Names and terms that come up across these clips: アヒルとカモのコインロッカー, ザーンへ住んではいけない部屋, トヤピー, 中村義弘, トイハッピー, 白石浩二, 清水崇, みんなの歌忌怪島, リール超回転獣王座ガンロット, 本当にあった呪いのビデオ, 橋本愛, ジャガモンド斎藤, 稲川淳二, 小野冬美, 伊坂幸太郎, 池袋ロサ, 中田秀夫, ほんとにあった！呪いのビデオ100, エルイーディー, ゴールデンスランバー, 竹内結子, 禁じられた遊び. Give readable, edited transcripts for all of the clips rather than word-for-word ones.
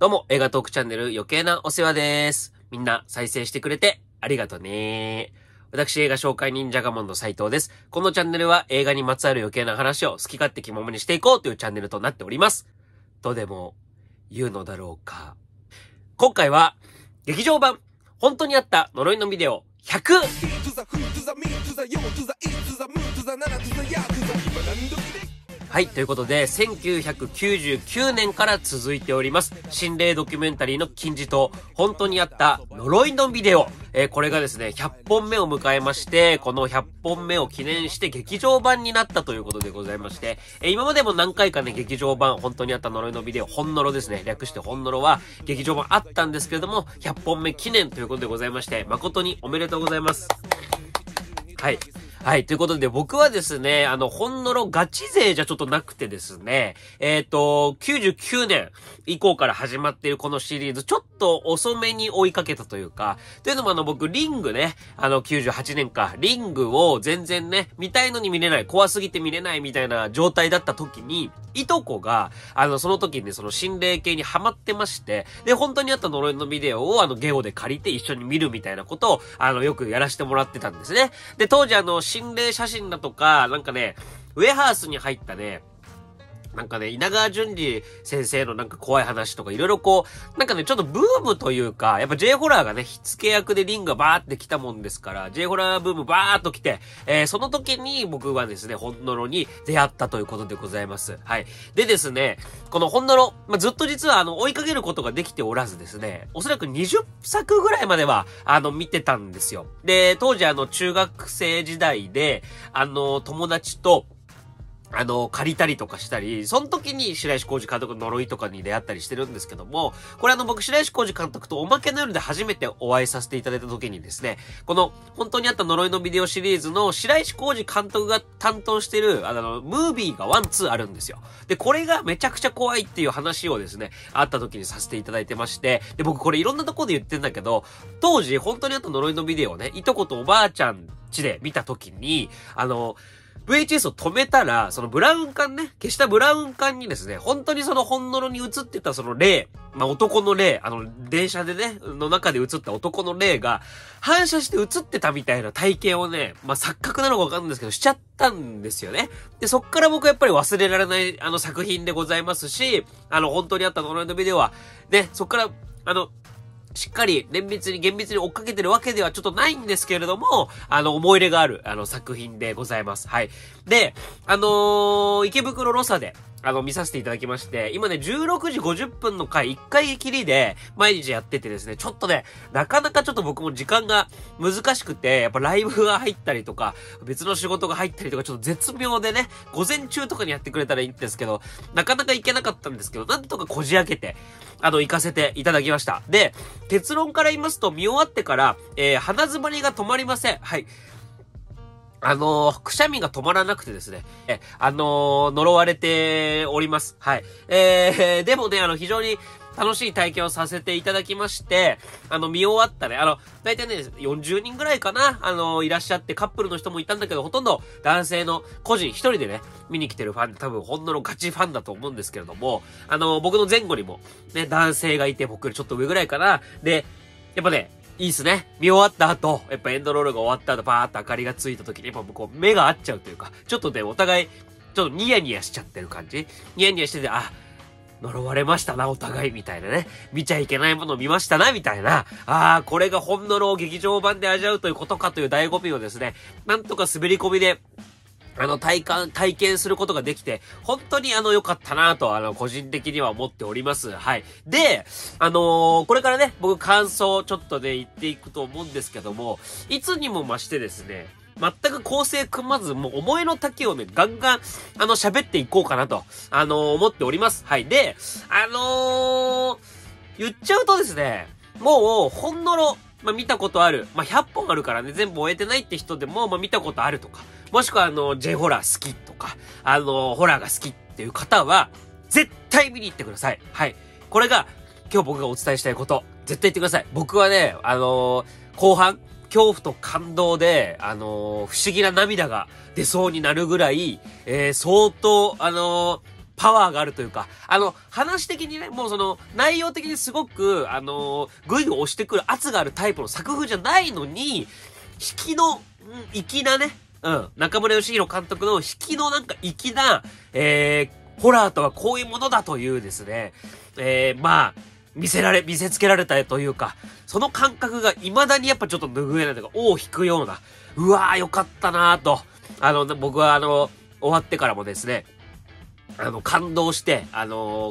どうも、映画トークチャンネル余計なお世話です。みんな再生してくれてありがとね。私、映画紹介人ジャガモンの斉藤です。このチャンネルは映画にまつわる余計な話を好き勝手気ままにしていこうというチャンネルとなっております。とでも言うのだろうか。今回は劇場版、本当にあった呪いのビデオ100。はい、ということで、1999年から続いております、心霊ドキュメンタリーの金字塔、本当にあった呪いのビデオ。これがですね、100本目を迎えまして、この100本目を記念して劇場版になったということでございまして、今までも何回かね、劇場版、本当にあった呪いのビデオ、本呪ですね、略して本呪は、劇場版あったんですけれども、100本目記念ということでございまして、誠におめでとうございます。はい。はい。ということで、僕はですね、本呪ガチ勢じゃちょっとなくてですね、99年以降から始まっているこのシリーズ、ちょっと遅めに追いかけたというか、というのも僕、リングね、98年か、リングを全然ね、見たいのに見れない、怖すぎて見れないみたいな状態だった時に、いとこが、その時にね、その心霊系にハマってまして、で、本当にあった呪いのビデオを、ゲオで借りて一緒に見るみたいなことを、よくやらせてもらってたんですね。で、当時心霊写真だとか、なんかね、ウェハースに入ったね、なんかね、稲川淳二先生のなんか怖い話とかいろいろこう、なんかね、ちょっとブームというか、やっぱ J ホラーがね、火付け役でリングがバーって来たもんですから、J ホラーブームバーっと来て、その時に僕はですね、本呪に出会ったということでございます。はい。でですね、この本呪、ずっと実は追いかけることができておらずですね、おそらく20作ぐらいまでは、見てたんですよ。で、当時中学生時代で、友達と、借りたりとかしたり、その時に白石浩二監督の呪いとかに出会ったりしてるんですけども、これ僕白石浩二監督とおまけの夜で初めてお会いさせていただいた時にですね、この本当にあった呪いのビデオシリーズの白石浩二監督が担当してる、ムービーがワンツーあるんですよ。で、これがめちゃくちゃ怖いっていう話をですね、会った時にさせていただいてまして、で、僕これいろんなところで言ってんだけど、当時本当にあった呪いのビデオをね、いとことおばあちゃん家で見た時に、VHS を止めたら、そのブラウン管ね、消したブラウン管にですね、本当にその本呪に映ってたその霊、男の霊、電車でね、の中で映った男の霊が、反射して映ってたみたいな体験をね、錯覚なのかわかんないですけど、しちゃったんですよね。で、そっから僕はやっぱり忘れられない、作品でございますし、本当にあった呪いのビデオは、ね、そっから、しっかり厳密に追っかけてるわけではちょっとないんですけれども、思い入れがある、作品でございます。はい。で、池袋ロサで、見させていただきまして、今ね、16時50分の回、1回きりで、毎日やっててですね、ちょっとね、なかなかちょっと僕も時間が難しくて、やっぱライブが入ったりとか、別の仕事が入ったりとか、ちょっと絶妙でね、午前中とかにやってくれたらいいんですけど、なかなか行けなかったんですけど、なんとかこじ開けて、行かせていただきました。で、結論から言いますと、見終わってから、鼻詰まりが止まりません。はい。くしゃみが止まらなくてですね、呪われております。はい。でもね、非常に楽しい体験をさせていただきまして、見終わったね、大体ね、40人ぐらいかな、いらっしゃって、カップルの人もいたんだけど、ほとんど男性の個人一人でね、見に来てるファン、多分、ほんののガチファンだと思うんですけれども、僕の前後にも、ね、男性がいて、僕よりちょっと上ぐらいかな、で、やっぱね、いいっすね。見終わった後、やっぱエンドロールが終わった後、バーッと明かりがついた時に、やっぱこう目が合っちゃうというか、ちょっとね、お互い、ちょっとニヤニヤしちゃってる感じ。ニヤニヤしてて、あ、呪われましたな、お互い、みたいなね。見ちゃいけないものを見ましたな、みたいな。あー、これが本呪を劇場版で味わうということかという醍醐味をですね、なんとか滑り込みで、体験することができて、本当に良かったなぁと、個人的には思っております。はい。で、これからね、僕感想をちょっとね、言っていくと思うんですけども、いつにも増してですね、全く構成組まず、もう思いの丈をね、ガンガン、喋っていこうかなと、思っております。はい。で、言っちゃうとですね、もう、本呪、見たことある。100本あるからね、全部終えてないって人でも、見たことあるとか、もしくはJ ホラー好きとか、ホラーが好きっていう方は、絶対見に行ってください。はい。これが、今日僕がお伝えしたいこと。絶対行ってください。僕はね、後半、恐怖と感動で、不思議な涙が出そうになるぐらい、相当、パワーがあるというか、話的にね、もうその、内容的にすごく、グイグイ押してくる圧があるタイプの作風じゃないのに、引きの、粋なね、中村義弘監督の引きのなんか粋な、ホラーとはこういうものだというですね、まあ、見せつけられたというか、その感覚が未だにやっぱちょっと拭えないというか、尾を引くような、うわーよかったなーと、僕は終わってからもですね、感動して、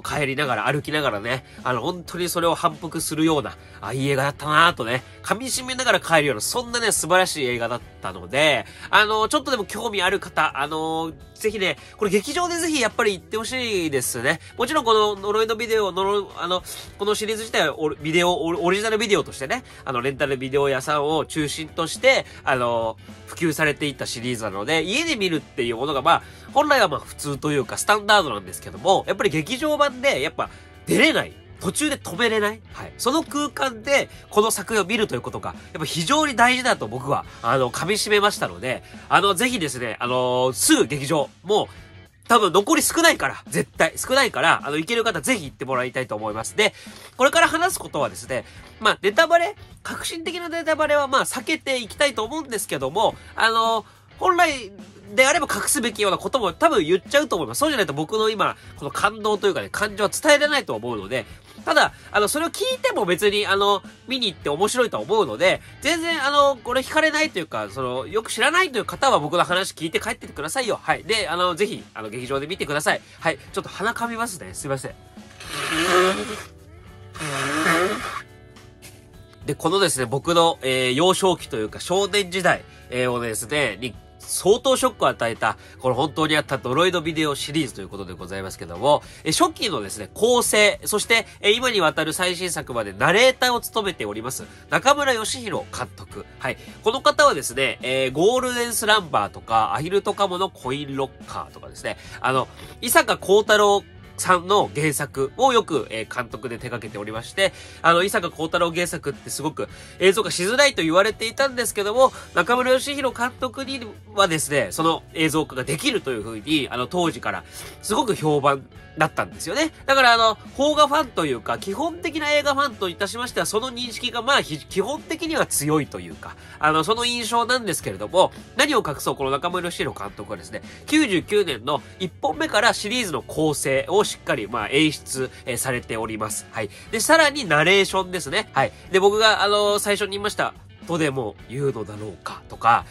帰りながら、歩きながらね、本当にそれを反復するような、いい映画だったなぁとね、噛み締めながら帰るような、そんなね、素晴らしい映画だったので、ちょっとでも興味ある方、ぜひね、これ劇場でぜひやっぱり行ってほしいですね。もちろんこの呪いのビデオ、このシリーズ自体はオリジナルビデオとしてね、レンタルビデオ屋さんを中心として、普及されていったシリーズなので、家で見るっていうものが、まあ、本来はまあ普通というか、スタンダードなんですけども、やっぱり劇場版でやっぱ出れない、途中で止めれない、その空間でこの作品を見るということがやっぱ非常に大事だと僕は噛み締めましたので、ぜひですね、すぐ劇場もう多分残り少ないから、絶対少ないから、行ける方ぜひ行ってもらいたいと思います。で、これから話すことはですね、まあネタバレ、革新的なネタバレはまあ避けていきたいと思うんですけども、本来であれば隠すべきようなことも多分言っちゃうと思います。そうじゃないと僕の今、この感動というかね、感情は伝えれないと思うので、ただ、それを聞いても別に、見に行って面白いとは思うので、全然、これ惹かれないというか、よく知らないという方は僕の話聞いて帰っててくださいよ。で、ぜひ、劇場で見てください。ちょっと鼻噛みますね。すいません。で、このですね、僕の、幼少期というか、少年時代、をですね、相当ショックを与えた、この本当にあった呪いのビデオシリーズということでございますけども、初期のですね、構成、そして今にわたる最新作までナレーターを務めております、中村義弘監督。この方はですね、ゴールデンスランバーとか、アヒルとカモのコインロッカーとかですね、伊坂幸太郎さんの原作をよく監督で手掛けておりまして、伊坂幸太郎原作ってすごく映像化しづらいと言われていたんですけども、中村義弘監督にはですね、その映像化ができるというふうに、当時からすごく評判だったんですよね。だから邦画ファンというか、基本的な映画ファンといたしましては、その認識がまあ、基本的には強いというか、その印象なんですけれども、何を隠そう、この中村義弘監督はですね、99年の1本目からシリーズの構成をしっかり、まあ、演出、されております。で、さらにナレーションですね。で、僕が、最初に言いました、とでも言うのだろうか、とか、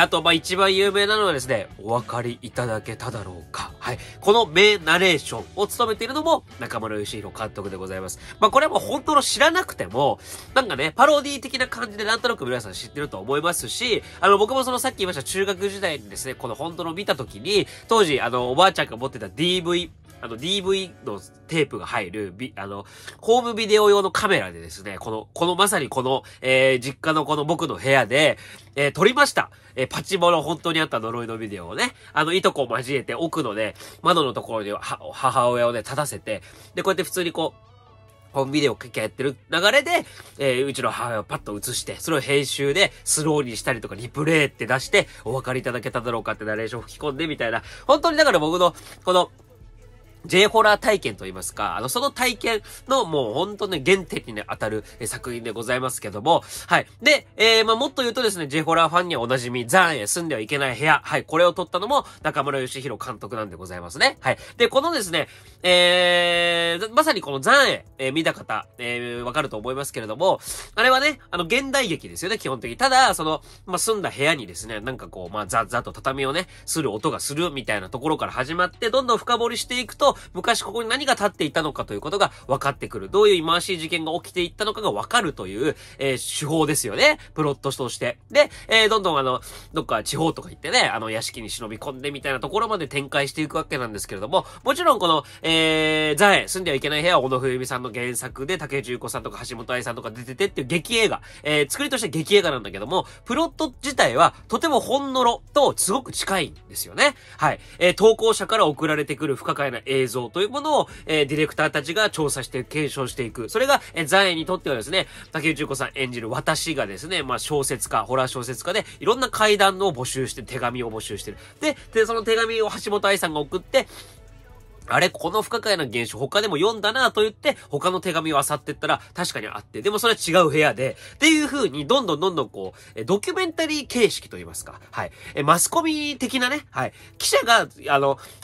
あと、まあ、一番有名なのはですね、お分かりいただけただろうか。この名ナレーションを務めているのも、中村義弘監督でございます。まあ、これはもう本当の知らなくても、なんかね、パロディ的な感じでなんとなく皆さん知ってると思いますし、僕もさっき言いました、中学時代にですね、この本当の見たときに、当時、おばあちゃんが持ってた DV のテープが入る、ホームビデオ用のカメラでですね、まさに実家のこの僕の部屋で、撮りました。パチモロ本当にあった呪いのビデオをね、いとこを交えて奥のね、窓のところに母親をね、立たせて、で、こうやって普通にホームビデオをやってる流れで、うちの母親をパッと映して、それを編集でスローにしたりとかリプレイって出して、お分かりいただけただろうかってナレーションを吹き込んでみたいな、本当にだから僕の、J ホラー体験と言いますか、その体験のもう本当ね、原点にね、当たる作品でございますけども、で、まあ、もっと言うとですね、J ホラーファンにはおなじみ、ザーンへ住んではいけない部屋、これを撮ったのも中村義弘監督なんでございますね。で、このですね、まさにこのザーンへ、見た方、わかると思いますけれども、あれはね、現代劇ですよね、基本的に。ただ、まあ、住んだ部屋にですね、なんかまあ、ザッザッと畳をね、する音がするみたいなところから始まって、どんどん深掘りしていくと、昔ここに何が立っていたのかということが分かってくる。どういう忌まわしい事件が起きていったのかが分かるという、手法ですよね。プロットとして。で、どんどんどっか地方とか行ってね、屋敷に忍び込んでみたいなところまで展開していくわけなんですけれども、もちろんこの、ザエ、住んではいけない部屋は小野冬美さんの原作で、竹内結子さんとか橋本愛さんとか出ててっていう劇映画。作りとして劇映画なんだけども、プロット自体はとても本のろとすごく近いんですよね。投稿者から送られてくる不可解な映像というものを、ディレクターたちが調査して検証していく。それが、ザエにとってはですね、竹内結子さん演じる私がですね、まあ小説家、ホラー小説家で、いろんな怪談を募集して、手紙を募集してる。で、その手紙を橋本愛さんが送って、あれ、この不可解な現象他でも読んだなと言って他の手紙を漁ってったら確かにあって、でもそれは違う部屋で、っていう風にどんどんこう、ドキュメンタリー形式と言いますか。はい。マスコミ的なね、はい。記者が、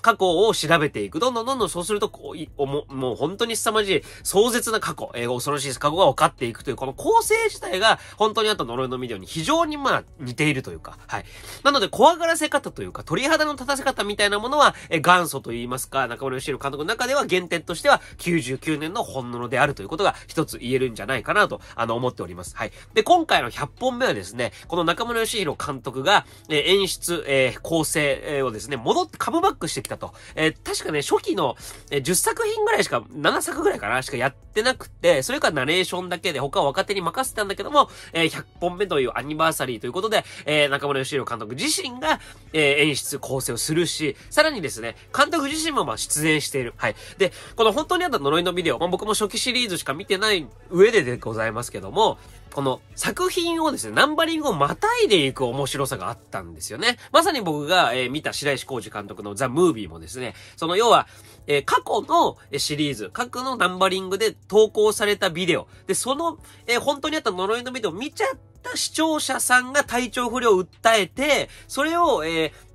過去を調べていく。どんどんそうするとこう、もう本当に凄まじい壮絶な過去、恐ろしい過去が分かっていくというこの構成自体が本当にあと呪いのビデオに非常にまあ似ているというか、はい。なので怖がらせ方というか鳥肌の立たせ方みたいなものは、元祖と言いますか、中村義弘監督の中では原点としては99年の本物であるということが一つ言えるんじゃないかなと思っております。はい。で、今回の100本目はですね、この中村義弘監督が、演出、構成をですね、カムバックしてきたと。確かね、初期の10作品ぐらいしか、7作ぐらいかなしかやってなくて、それからナレーションだけで他は若手に任せたんだけども、100本目というアニバーサリーということで、中村義弘監督自身が、演出構成をするし、さらにですね、監督自身もまあ出演している。はい。で、この本当にあった呪いのビデオ、まあ、僕も初期シリーズしか見てない上ででございますけども、この作品をですね、ナンバリングをまたいでいく面白さがあったんですよね。まさに僕が、見た白石浩二監督のザ・ムービーもですね、その要は、過去のシリーズ、過去のナンバリングで投稿されたビデオ、で、その、本当にあった呪いのビデオを見ちゃった視聴者さんが体調不良を訴えて、それを、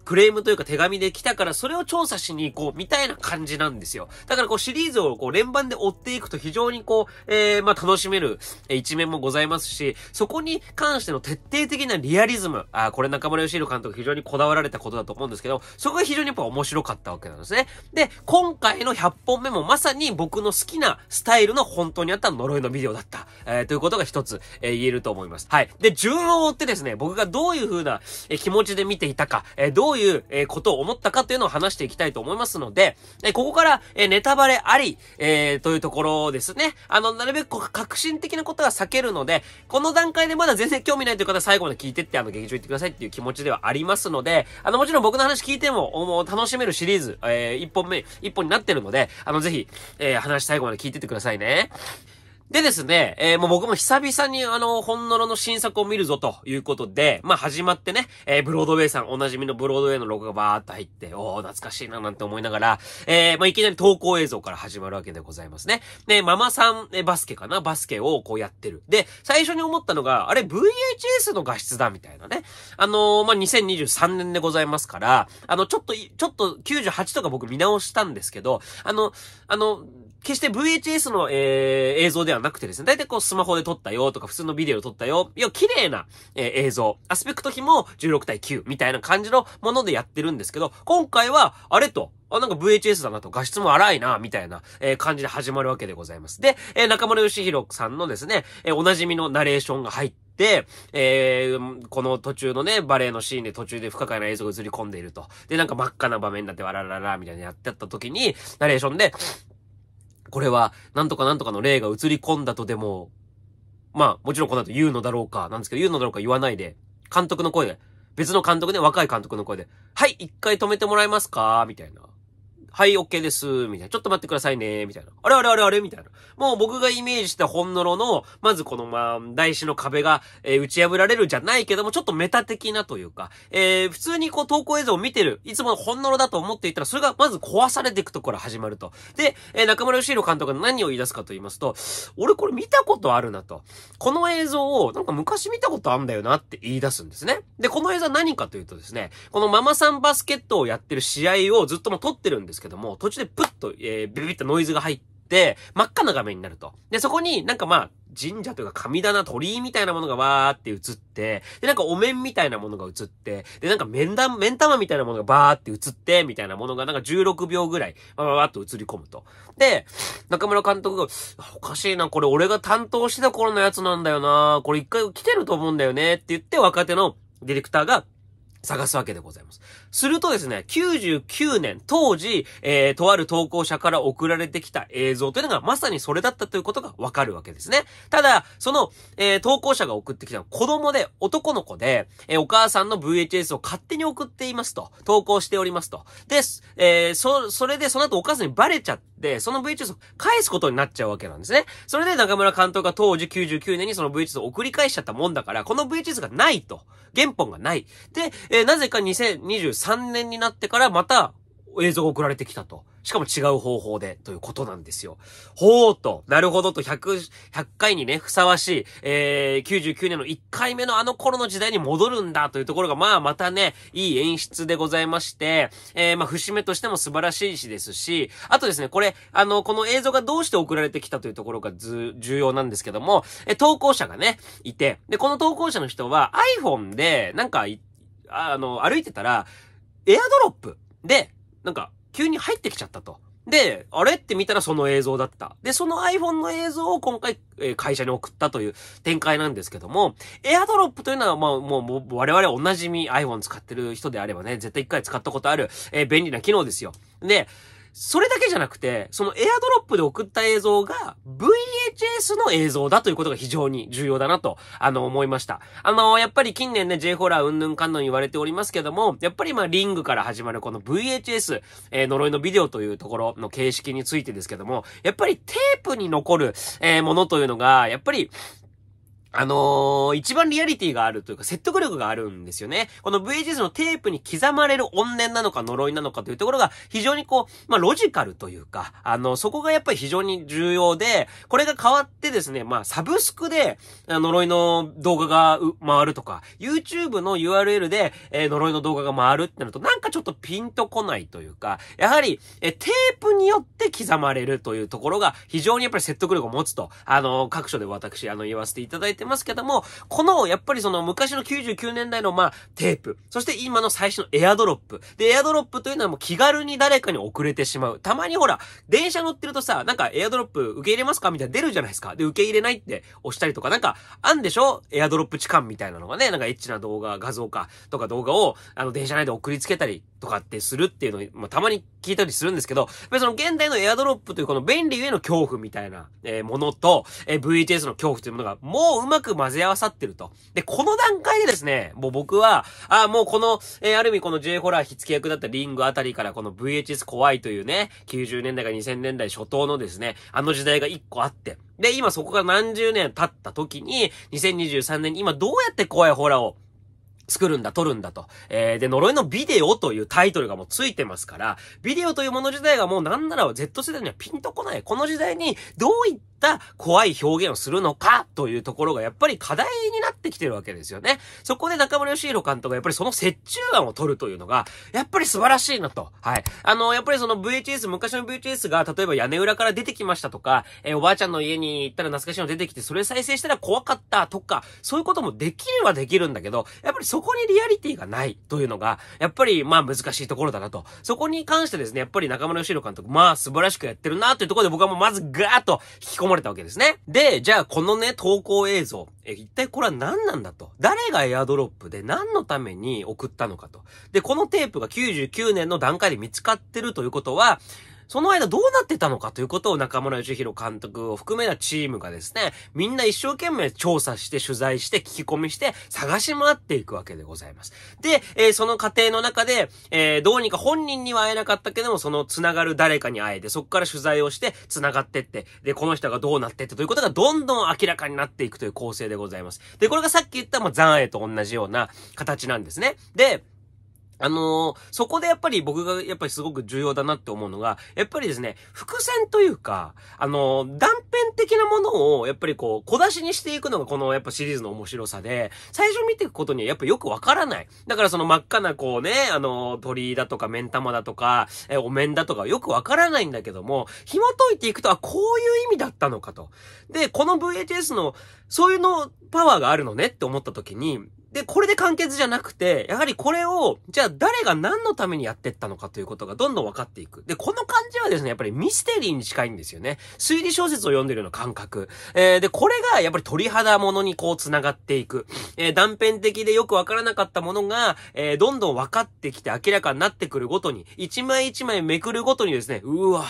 クレームというか手紙で来たからそれを調査しに行こうみたいな感じなんですよ。だからこうシリーズをこう連番で追っていくと非常にこう、まあ楽しめる一面もございますし、そこに関しての徹底的なリアリズム、これ中村義弘監督非常にこだわられたことだと思うんですけど、そこが非常にやっぱ面白かったわけなんですね。で、今回の100本目もまさに僕の好きなスタイルの本当にあった呪いのビデオだった、ということが一つ、言えると思います。はい。で、順を追ってですね、僕がどういう風な気持ちで見ていたか、どういうことを思ったかというのを話していきたいと思いますので、ここからネタバレあり、というところですね。なるべく革新的なことは避けるので、この段階でまだ全然興味ないという方は最後まで聞いてって劇場行ってくださいっていう気持ちではありますので、もちろん僕の話聞いても楽しめるシリーズ、1本になってるので、ぜひ、話最後まで聞いてってくださいね。でですね、もう僕も久々に本物の新作を見るぞということで、まあ始まってね、ブロードウェイさん、おなじみのブロードウェイのロゴがバーっと入って、おー、懐かしいななんて思いながら、まあいきなり投稿映像から始まるわけでございますね。で、ママさん、バスケかな、バスケをこうやってる。で、最初に思ったのが、あれ VHS の画質だみたいなね。まあ2023年でございますから、ちょっと98とか僕見直したんですけど、決して VHS の、映像ではなくてですね、だいたいこうスマホで撮ったよとか普通のビデオ撮ったよ、いや綺麗な、映像、アスペクト比も16対9みたいな感じのものでやってるんですけど、今回はあれと、なんか VHS だなと、画質も荒いな、みたいな、感じで始まるわけでございます。で、中村義弘さんのですね、おなじみのナレーションが入って、この途中のね、バレーのシーンで途中で不可解な映像が映り込んでいると。で、なんか真っ赤な場面になってわらららみたいなやってった時に、ナレーションで、これは、なんとかなんとかの霊が映り込んだとでも、まあ、もちろんこの後言うのだろうか、なんですけど、言うのだろうか言わないで、監督の声で、別の監督で、若い監督の声で、はい、一回止めてもらえますかみたいな。はい、OK です、みたいな。ちょっと待ってくださいね、みたいな。あれみたいな。もう僕がイメージした本のろの、まずこの、まあ、台紙の壁が、打ち破られるじゃないけども、ちょっとメタ的なというか、普通にこう投稿映像を見てる、いつもの本のろだと思っていたら、それがまず壊されていくところ始まると。で、中村義弘監督が何を言い出すかと言いますと、俺これ見たことあるなと。この映像を、なんか昔見たことあんだよなって言い出すんですね。で、この映像は何かというとですね、このママさんバスケットをやってる試合をずっとも撮ってるんですけども、途中でプッと、ビビッとノイズが入って、真っ赤な画面になると。で、そこになんかまあ、神社というか神棚、鳥居みたいなものがわーって映って、で、なんかお面みたいなものが映って、で、なんか面玉みたいなものがバーって映って、みたいなものがなんか16秒ぐらい、わーっと映り込むと。で、中村監督が、おかしいな、これ俺が担当してた頃のやつなんだよな、これ一回来てると思うんだよね、って言って若手のディレクターが、探すわけでございます。するとですね、99年、当時、とある投稿者から送られてきた映像というのがまさにそれだったということがわかるわけですね。ただ、その、投稿者が送ってきたのは子供で、男の子で、お母さんの VHS を勝手に送っていますと、投稿しておりますと。で、それでその後お母さんにバレちゃって、その VHS を返すことになっちゃうわけなんですね。それで中村監督が当時99年にその VHS を送り返しちゃったもんだから、この VHS がないと。原本がない。で、なぜか2023年になってからまた映像が送られてきたと。しかも違う方法で、ということなんですよ。ほーと、なるほどと、100回にね、ふさわしい、99年の1回目のあの頃の時代に戻るんだ、というところが、まあ、またね、いい演出でございまして、まあ、節目としても素晴らしいしですし、あとですね、これ、この映像がどうして送られてきたというところが重要なんですけども、投稿者がね、いて、で、この投稿者の人は iPhone で、なんか、歩いてたら、エアドロップで、なんか、急に入ってきちゃったと。で、あれって見たらその映像だった。で、その iPhone の映像を今回、会社に送ったという展開なんですけども、エアドロップというのは、まあ、もう我々おなじみ iPhone 使ってる人であればね、絶対一回使ったことある、便利な機能ですよ。で、それだけじゃなくて、そのエアドロップで送った映像が VHS の映像だということが非常に重要だなと、思いました。やっぱり近年ね、J ホラーうんぬんかんぬん言われておりますけども、やっぱりまあ、リングから始まるこの VHS、呪いのビデオというところの形式についてですけども、やっぱりテープに残る、ものというのが、やっぱり、一番リアリティがあるというか説得力があるんですよね。この VHS のテープに刻まれる怨念なのか呪いなのかというところが非常にこう、まあロジカルというか、そこがやっぱり非常に重要で、これが変わってですね、まあサブスクで呪いの動画が回るとか、YouTube の URL で、呪いの動画が回るってなるとなんかちょっとピンとこないというか、やはり、テープによって刻まれるというところが非常にやっぱり説得力を持つと、各所で私、言わせていただいてますけども、このやっぱりその昔の99年代のまあテープ、そして今の最新のエアドロップで、エアドロップというのはもう気軽に誰かに送れてしまう。たまにほら電車乗ってるとさ、なんかエアドロップ受け入れますかみたいな出るじゃないですか。で受け入れないって押したりとか、なんかあんでしょ、エアドロップ痴漢みたいなのがね、なんかエッチな動画、画像化とか動画を電車内で送りつけたりとかってするっていうのを、まあ、たまに聞いたりするんですけど、その現代のエアドロップというこの便利への恐怖みたいなものと VHS の恐怖というものがもううまく混ぜ合わさってると。で、この段階でですね、もう僕は、もうこの、ある意味この J ホラー火付け役だったリングあたりからこの VHS 怖いというね、90年代から2000年代初頭のですね、時代が一個あって、で、今そこが何十年経った時に、2023年に今どうやって怖いホラーを作るんだ、撮るんだと。で、呪いのビデオというタイトルがもうついてますから、ビデオというもの自体がもうなんなら Z 世代にはピンとこない。この時代にどういった怖い表現をするのかというところがやっぱり課題になってきてるわけですよね。そこで中村義弘監督がやっぱりその折衷案を取るというのが、やっぱり素晴らしいなと。はい。やっぱりその VHS、昔の VHS が例えば屋根裏から出てきましたとか、おばあちゃんの家に行ったら懐かしいの出てきて、それ再生したら怖かったとか、そういうこともできればできるんだけど、やっぱりそこにリアリティがないというのが、やっぱりまあ難しいところだなと。そこに関してですね、やっぱり中村義弘監督、まあ素晴らしくやってるなというところで僕はもうまずガーッと引き込まれたわけですね。で、じゃあこのね、投稿映像、一体これは何なんだと。誰がエアドロップで何のために送ったのかと。で、このテープが99年の段階で見つかってるということは、その間どうなってたのかということを中村義弘監督を含めたチームがですね、みんな一生懸命調査して取材して聞き込みして探し回っていくわけでございます。で、その過程の中で、どうにか本人には会えなかったけども、その繋がる誰かに会えて、そこから取材をして繋がってって、で、この人がどうなってってということがどんどん明らかになっていくという構成でございます。で、これがさっき言ったまあ、残影と同じような形なんですね。で、そこでやっぱり僕がやっぱりすごく重要だなって思うのが、やっぱりですね、伏線というか、断片的なものをやっぱりこう、小出しにしていくのがこのやっぱシリーズの面白さで、最初見ていくことにはやっぱよくわからない。だからその真っ赤なこうね、鳥だとか目ん玉だとか、お面だとかよくわからないんだけども、紐解いていくと、あ、こういう意味だったのかと。で、この VHS の、そういうのパワーがあるのねって思った時に、で、これで完結じゃなくて、やはりこれを、じゃあ誰が何のためにやってったのかということがどんどん分かっていく。で、この感じはですね、やっぱりミステリーに近いんですよね。推理小説を読んでるような感覚。で、これがやっぱり鳥肌ものにこう繋がっていく。断片的でよく分からなかったものが、どんどん分かってきて明らかになってくるごとに、一枚一枚めくるごとにですね、うーわ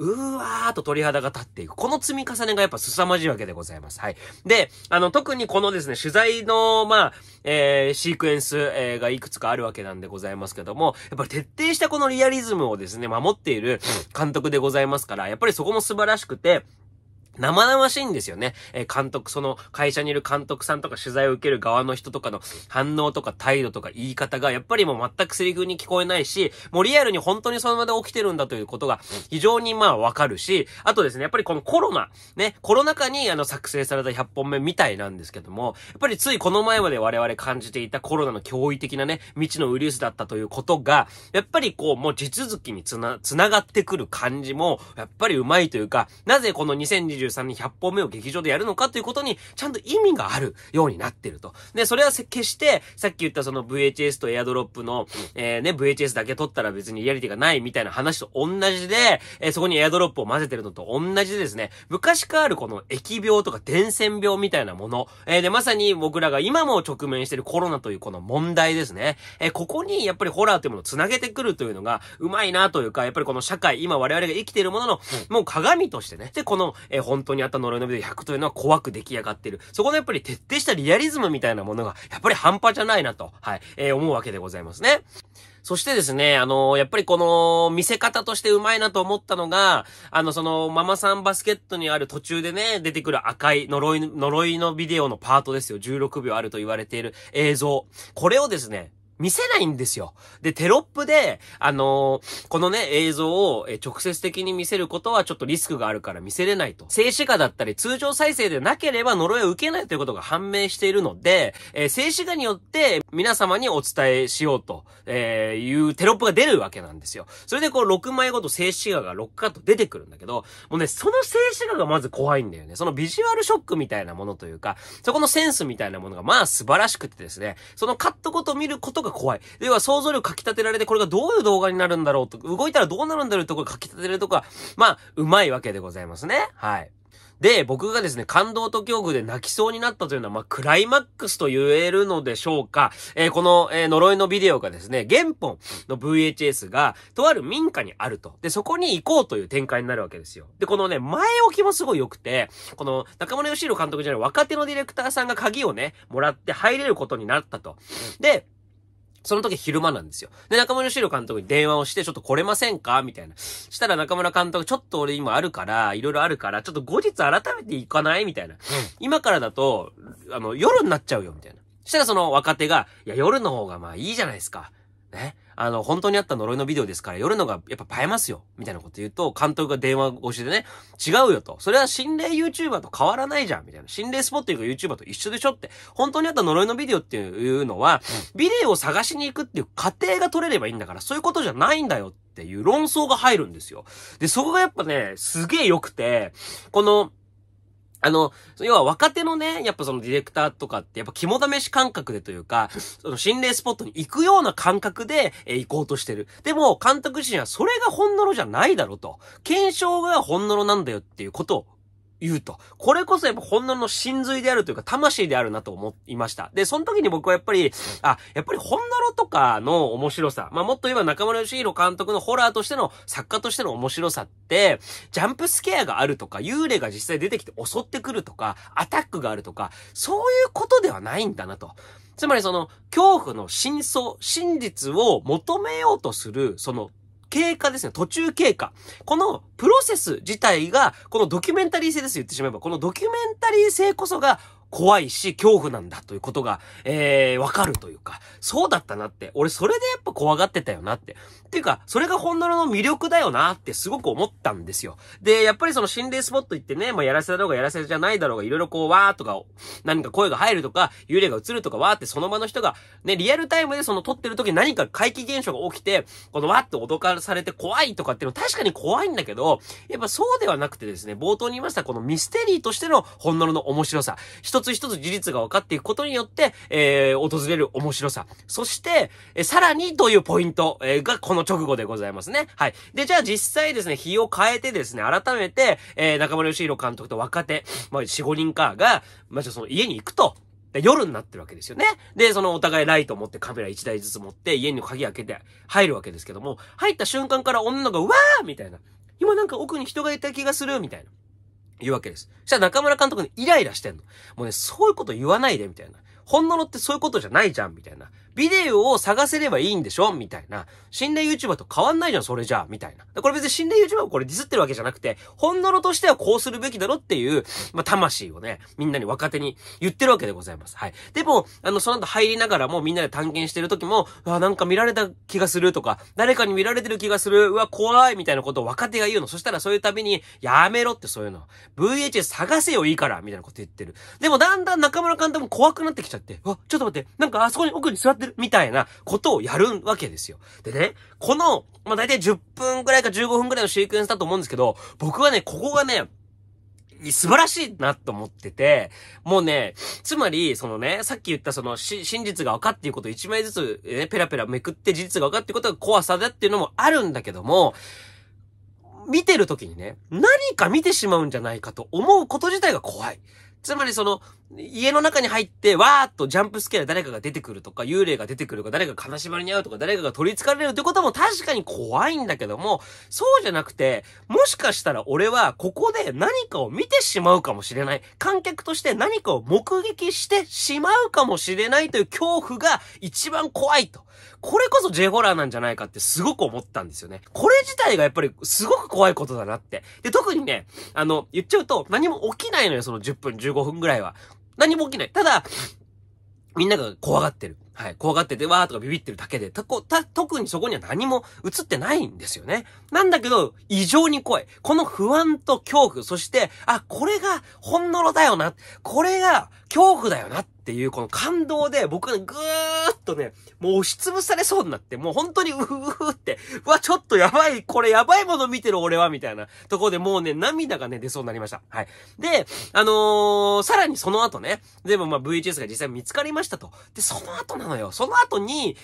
ーと鳥肌が立っていく。この積み重ねがやっぱ凄まじいわけでございます。はい。で、特にこのですね、取材のまあ、シークエンス、がいくつかあるわけなんでございますけども、やっぱり徹底したこのリアリズムをですね、守っている監督でございますから、やっぱりそこも素晴らしくて、生々しいんですよね。監督、その会社にいる監督さんとか取材を受ける側の人とかの反応とか態度とか言い方がやっぱりもう全くセリフに聞こえないし、もうリアルに本当にその場で起きてるんだということが非常にまあわかるし、あとですね、やっぱりこのコロナ禍に作成された100本目みたいなんですけども、やっぱりついこの前まで我々感じていたコロナの驚異的なね、未知のウイルスだったということが、やっぱりこうもう地続きにつながってくる感じもやっぱりうまいというか、なぜこの2023年100本目を劇場でやるのかということにちゃんと意味があるようになってると。で、それは決してさっき言ったその VHS とエアドロップの、VHS だけ撮ったら別にリアリティがないみたいな話と同じで、そこにエアドロップを混ぜてるのと同じでですね、昔からあるこの疫病とか伝染病みたいなもの、でまさに僕らが今も直面しているコロナというこの問題ですね、ここにやっぱりホラーというものをつなげてくるというのがうまいなというか、やっぱりこの社会、今我々が生きているもののもう鏡としてね、でこの、本当にあった呪いのビデオ100というのは怖く出来上がっている、そこのやっぱり徹底したリアリズムみたいなものがやっぱり半端じゃないなと、はい、思うわけでございますね。そしてですね、やっぱりこの見せ方としてうまいなと思ったのが、そのママさんバスケットにある途中でね、出てくる赤い呪いのビデオのパートですよ。16秒あると言われている映像。これをですね、見せないんですよ。で、テロップで、このね、映像を直接的に見せることはちょっとリスクがあるから見せれないと。静止画だったり、通常再生でなければ呪いを受けないということが判明しているので、静止画によって皆様にお伝えしようと、いうテロップが出るわけなんですよ。それでこう、6枚ごと静止画が6カット出てくるんだけど、もうね、その静止画がまず怖いんだよね。そのビジュアルショックみたいなものというか、そこのセンスみたいなものがまあ素晴らしくてですね、そのカットごと見ることが怖い。要は想像力かき立てられて、これがどういう動画になるんだろうと、動いたらどうなるんだろうところかき立てるとか、まあ、うまいわけでございますね。はい。で、僕がですね、感動と恐怖で泣きそうになったというのは、まあ、クライマックスと言えるのでしょうか。この、呪いのビデオがですね、原本の VHS が、とある民家にあると。で、そこに行こうという展開になるわけですよ。で、このね、前置きもすごい良くて、この、中村義弘監督じゃない、若手のディレクターさんが鍵をね、もらって入れることになったと。で、その時昼間なんですよ。で、中村義弘監督に電話をして、ちょっと来れませんかみたいな。したら中村監督、ちょっと俺今あるから、いろいろあるから、ちょっと後日改めて行かないみたいな。今からだと、夜になっちゃうよ、みたいな。したらその若手が、いや、夜の方がまあいいじゃないですか。ね。本当にあった呪いのビデオですから、夜のがやっぱ映えますよ。みたいなこと言うと、監督が電話越しでね、違うよと。それは心霊 YouTuber と変わらないじゃん。みたいな。心霊スポット行く YouTuber と一緒でしょって。本当にあった呪いのビデオっていうのは、ビデオを探しに行くっていう過程が取れればいいんだから、そういうことじゃないんだよっていう論争が入るんですよ。で、そこがやっぱね、すげえ良くて、この、要は若手のね、やっぱそのディレクターとかって、やっぱ肝試し感覚でというか、その心霊スポットに行くような感覚で、行こうとしてる。でも、監督自身はそれが本物じゃないだろうと。検証が本物なんだよっていうことを言うと。これこそやっぱ本物の真髄であるというか、魂であるなと思いました。で、その時に僕はやっぱり、やっぱり本物とかの面白さ。まあ、もっと言えば中村義弘監督のホラーとしての、作家としての面白さって、で、ジャンプスケアがあるとか、幽霊が実際出てきて襲ってくるとか、アタックがあるとか、そういうことではないんだなと。つまりその、恐怖の真相、真実を求めようとする、その、経過ですね。途中経過。このプロセス自体が、このドキュメンタリー性です。言ってしまえば、このドキュメンタリー性こそが、怖いし、恐怖なんだということが、わかるというか、そうだったなって、俺それでやっぱ怖がってたよなって。っていうか、それが本物の魅力だよなってすごく思ったんですよ。で、やっぱりその心霊スポット行ってね、まあ、やらせだろうがやらせじゃないだろうが、いろいろこう、わーとか、何か声が入るとか、幽霊が映るとか、わーってその場の人が、ね、リアルタイムでその撮ってる時に何か怪奇現象が起きて、このわーって脅かされて怖いとかっていうのは確かに怖いんだけど、やっぱそうではなくてですね、冒頭に言いましたこのミステリーとしての本物の面白さ。一つ事実が分かっていくことによって、訪れる面白さ。そして、さらにというポイント、がこの直後でございますね。はい。で、じゃあ実際ですね、日を変えてですね、改めて、中村義弘監督と若手、まあ、4、5人かが、まあ、じゃあその家に行くと。夜になってるわけですよね。で、そのお互いライトを持ってカメラ1台ずつ持って、家に鍵開けて入るわけですけども、入った瞬間から女が、うわーみたいな。今なんか奥に人がいた気がするみたいな。言うわけです。そしたら中村監督にイライラしてんの。もうね、そういうこと言わないで、みたいな。本物ってそういうことじゃないじゃん、みたいな。ビデオを探せればいいんでしょみたいな。心霊 YouTuber と変わんないじゃん、それじゃあ、みたいな。これ別に心霊 YouTuber をこれディスってるわけじゃなくて、本能としてはこうするべきだろっていう、魂をね、みんなに若手に言ってるわけでございます。はい。でも、その後入りながらもみんなで探検してる時も、うわ、なんか見られた気がするとか、誰かに見られてる気がする、うわ、怖いみたいなことを若手が言うの。そしたらそういうたびに、やめろってそういうの。VHS 探せよいいからみたいなこと言ってる。でもだんだん中村監督も怖くなってきちゃって、うわ、ちょっと待って、なんかあそこに奥に座ってるみたいなことをやるわけですよ。でね、この、大体10分くらいか15分くらいのシークエンスだと思うんですけど、僕はね、ここがね、素晴らしいなと思ってて、もうね、つまり、そのね、さっき言ったその、真実が分かっていうことを一枚ずつ、ね、ペラペラめくって事実が分かっていうことが怖さだっていうのもあるんだけども、見てる時にね、何か見てしまうんじゃないかと思うこと自体が怖い。つまりその、家の中に入って、わーっとジャンプスケアで誰かが出てくるとか、幽霊が出てくるとか、誰か金縛りに遭うとか、誰かが取り憑かれるってことも確かに怖いんだけども、そうじゃなくて、もしかしたら俺はここで何かを見てしまうかもしれない。観客として何かを目撃してしまうかもしれないという恐怖が一番怖いと。これこそ J ホラーなんじゃないかってすごく思ったんですよね。これ自体がやっぱりすごく怖いことだなって。で、特にね、言っちゃうと何も起きないのよ、その10分、15分ぐらいは。何も起きない。ただ、みんなが怖がってる。はい。怖がってて、わーとかビビってるだけで、特にそこには何も映ってないんですよね。なんだけど、異常に怖い。この不安と恐怖、そして、あ、これが本能だよな。これが恐怖だよなっていう、この感動で、僕がぐーっとね、もう押しつぶされそうになって、もう本当にうーって、うわ、ちょっとやばい、これやばいもの見てる俺は、みたいなところでもうね、涙がね、出そうになりました。はい。で、さらにその後ね、でもVHS が実際見つかりましたと。で、その後なのよ。その後に、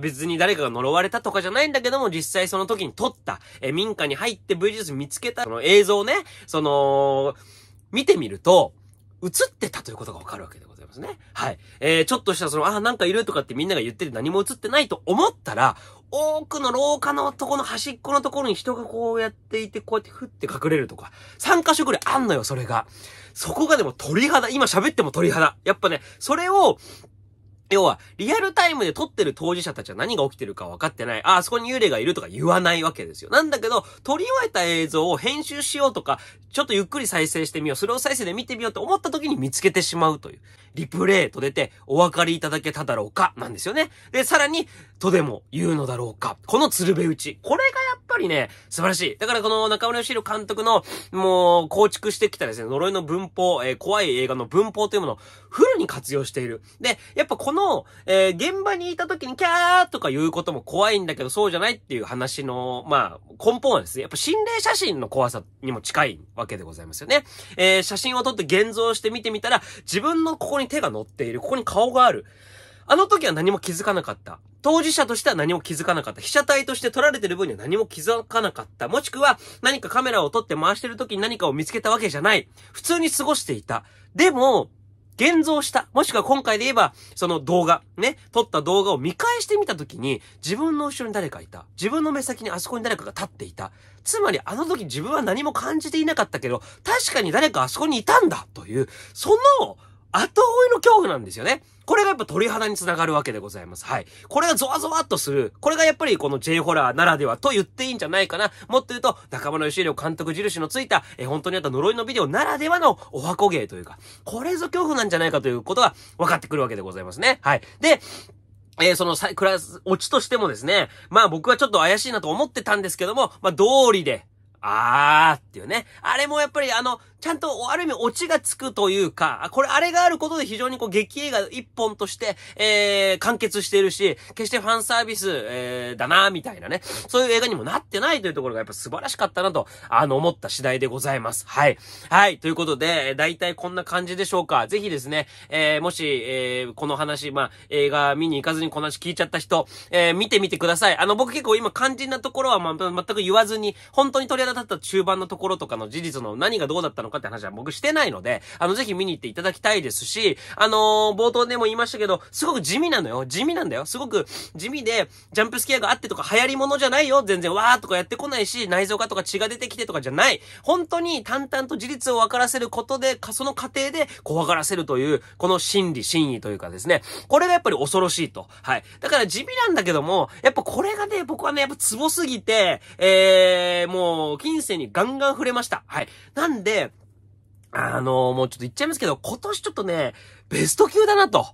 別に誰かが呪われたとかじゃないんだけども、実際その時に撮った、民家に入って VHS 見つけた、その映像ね、見てみると、映ってたということがわかるわけでございますね。はい。ちょっとしたその、あ、なんかいるとかってみんなが言ってて何も映ってないと思ったら、多くの廊下のとこの端っこのところに人がこうやっていて、こうやってふって隠れるとか、3カ所くらいあんのよ、それが。そこがでも鳥肌、今喋っても鳥肌。やっぱね、それを、要は、リアルタイムで撮ってる当事者たちは何が起きてるか分かってない。あ、あそこに幽霊がいるとか言わないわけですよ。なんだけど、撮り終えた映像を編集しようとか、ちょっとゆっくり再生してみよう、スロー再生で見てみようと思った時に見つけてしまうという。リプレイと出て、お分かりいただけただろうか、なんですよね。で、さらに、とでも言うのだろうか。この鶴瓶打ち。これがやっぱりね、素晴らしい。だからこの中村義弘監督の、もう、構築してきたですね、呪いの文法、怖い映画の文法というものをフルに活用している。で、やっぱこの、現場にいた時にキャーとか言うことも怖いんだけど、そうじゃないっていう話の、根本はですね、やっぱ心霊写真の怖さにも近いわけでございますよね。写真を撮って現像して見てみたら、自分のここに手が乗っている、ここに顔がある。あの時は何も気づかなかった。当事者としては何も気づかなかった。被写体として撮られてる分には何も気づかなかった。もしくは何かカメラを撮って回してる時に何かを見つけたわけじゃない。普通に過ごしていた。でも、現像した。もしくは今回で言えば、その動画、ね、撮った動画を見返してみたときに、自分の後ろに誰かいた。自分の目先にあそこに誰かが立っていた。つまりあの時自分は何も感じていなかったけど、確かに誰かあそこにいたんだという、その後追いの恐怖なんですよね。これがやっぱ鳥肌につながるわけでございます。はい。これがゾワゾワっとする。これがやっぱりこの J ホラーならではと言っていいんじゃないかな。もっと言うと、中村義弘監督印のついた、本当にあった呪いのビデオならではのお箱芸というか、これぞ恐怖なんじゃないかということが分かってくるわけでございますね。はい。で、そのオチとしてもですね、僕はちょっと怪しいなと思ってたんですけども、通りで、あーっていうね。あれもやっぱりちゃんとある意味オチがつくというか、これあれがあることで非常にこう劇映画一本として、完結しているし、決してファンサービス、だなみたいなね。そういう映画にもなってないというところがやっぱ素晴らしかったなと、思った次第でございます。はい。はい。ということで、大体こんな感じでしょうか。ぜひですね、もし、この話、映画見に行かずにこの話聞いちゃった人、見てみてください。僕結構今肝心なところは全く言わずに、本当にとりあえず間だった中盤のところとかの事実の何がどうだったのかって話は僕してないので、ぜひ見に行っていただきたいですし、冒頭でも言いましたけど、すごく地味なのよ。地味なんだよ。すごく地味で、ジャンプスケアがあってとか流行りものじゃないよ。全然わーとかやってこないし、内臓化とか血が出てきてとかじゃない。本当に淡々と事実を分からせることで、その過程で怖がらせるという、この真意というかですね。これがやっぱり恐ろしいと。はい。だから地味なんだけども、やっぱこれがね、僕はね、やっぱツボすぎて、もう、近世にガンガン触れました。はい。なんで、もうちょっと言っちゃいますけど、今年ちょっとね、ベスト級だなと、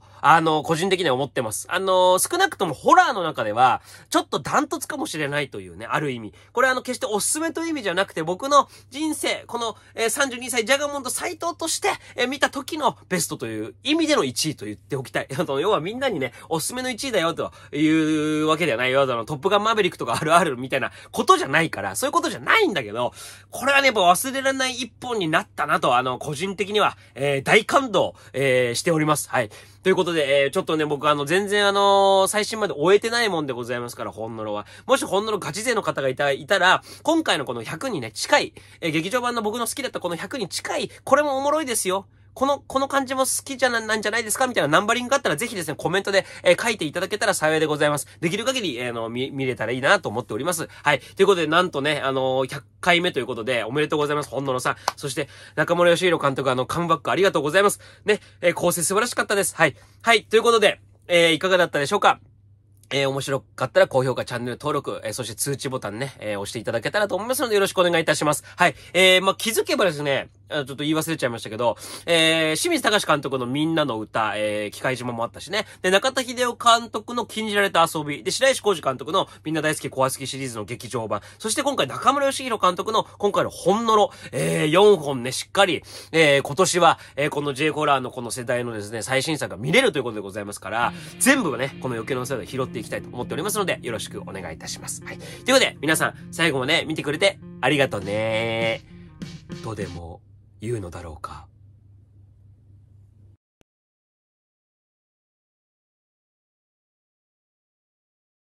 個人的には思ってます。少なくともホラーの中では、ちょっとダントツかもしれないというね、ある意味。これ決しておすすめという意味じゃなくて、僕の人生、この、32歳ジャガモンド斎藤として、見た時のベストという意味での1位と言っておきたい。要はみんなにね、おすすめの1位だよというわけではないよ。トップガンマーヴェリックとかあるあるみたいなことじゃないから、そういうことじゃないんだけど、これはね、やっぱ忘れられない一本になったなと、個人的には、大感動、しております。はい。ということで、ちょっとね、僕全然最新まで終えてないもんでございますから、ホンノロは。もしホンノロガチ勢の方がいたら、今回のこの100にね、近い、劇場版の僕の好きだったこの100に近い、これもおもろいですよ。この感じも好きじゃなんじゃないですかみたいなナンバリングがあったら、ぜひですね、コメントで、書いていただけたら幸いでございます。できる限り、見れたらいいなと思っております。はい。ということで、なんとね、100回目ということで、おめでとうございます、本野さん。そして、中森義弘監督、カムバックありがとうございます。ね、構成素晴らしかったです。はい。はい。ということで、いかがだったでしょうか？面白かったら高評価、チャンネル登録、そして通知ボタンね、押していただけたらと思いますのでよろしくお願いいたします。はい。まあ、気づけばですね、ちょっと言い忘れちゃいましたけど、清水崇監督のみんなの歌、忌怪島もあったしね。で、中田秀夫監督の禁じられた遊び。で、白石浩二監督のみんな大好き怖好きシリーズの劇場版。そして今回中村義弘監督の今回のホンノロ、4本ね、しっかり、今年は、この J ホラーのこの世代のですね、最新作が見れるということでございますから、全部をね、この余計なお世話で拾っていきたいと思っておりますので、よろしくお願いいたします。はい。ということで、皆さん、最後まで見てくれてありがとねー。とでも言うのだろうか。